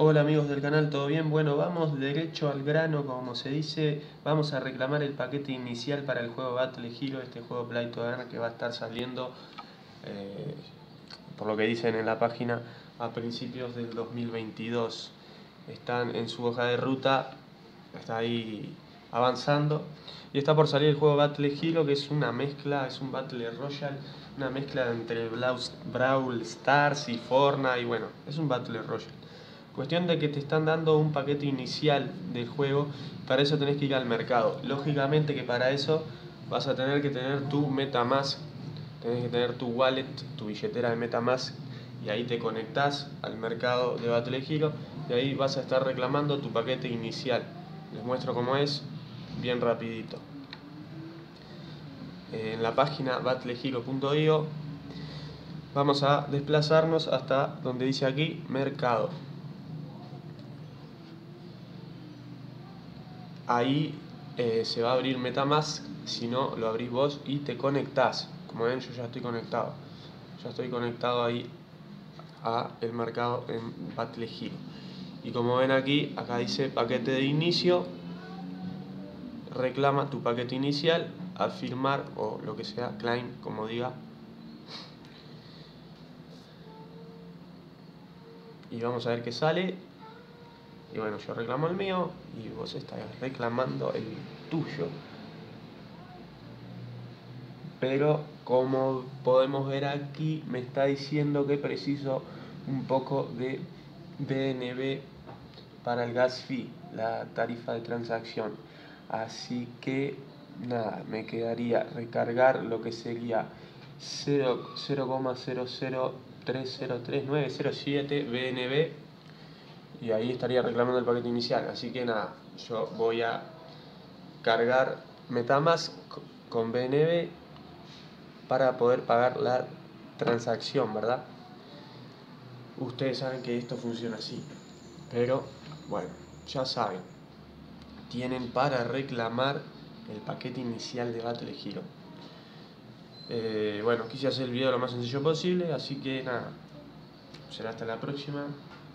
Hola amigos del canal, ¿todo bien? Bueno, vamos derecho al grano, como se dice. Vamos a reclamar el paquete inicial para el juego Battle Hero, este juego Play to Earn, que va a estar saliendo, por lo que dicen en la página, a principios del 2022. Están en su hoja de ruta, está ahí avanzando. Y está por salir el juego Battle Hero, que es una mezcla, es un Battle Royale, una mezcla entre Brawl Stars y Fortnite, y bueno, es un Battle Royale. Cuestión de que te están dando un paquete inicial del juego, para eso tenés que ir al mercado. Lógicamente que para eso vas a tener que tener tu MetaMask, tenés que tener tu wallet, tu billetera de MetaMask, y ahí te conectás al mercado de Battle Hero y ahí vas a estar reclamando tu paquete inicial. Les muestro cómo es, bien rapidito. En la página battlehero.io vamos a desplazarnos hasta donde dice aquí mercado. Ahí se va a abrir MetaMask, si no lo abrís vos y te conectás. Como ven, yo ya estoy conectado ahí a el mercado en Battle Hero. Y como ven aquí, acá dice paquete de inicio, reclama tu paquete inicial, afirmar o lo que sea, claim, como diga. Y vamos a ver qué sale. Y bueno, yo reclamo el mío y vos estás reclamando el tuyo. Pero como podemos ver aquí, me está diciendo que preciso un poco de BNB para el gas fee, la tarifa de transacción. Así que nada, me quedaría recargar lo que sería 0,003039907 BNB. Y ahí estaría reclamando el paquete inicial. Así que nada, yo voy a cargar MetaMask con BNB para poder pagar la transacción, ¿verdad? Ustedes saben que esto funciona así. Pero bueno, ya saben, tienen para reclamar el paquete inicial de Battle Hero. Bueno, quise hacer el video lo más sencillo posible. Así que nada, será hasta la próxima.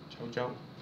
Chau, chau.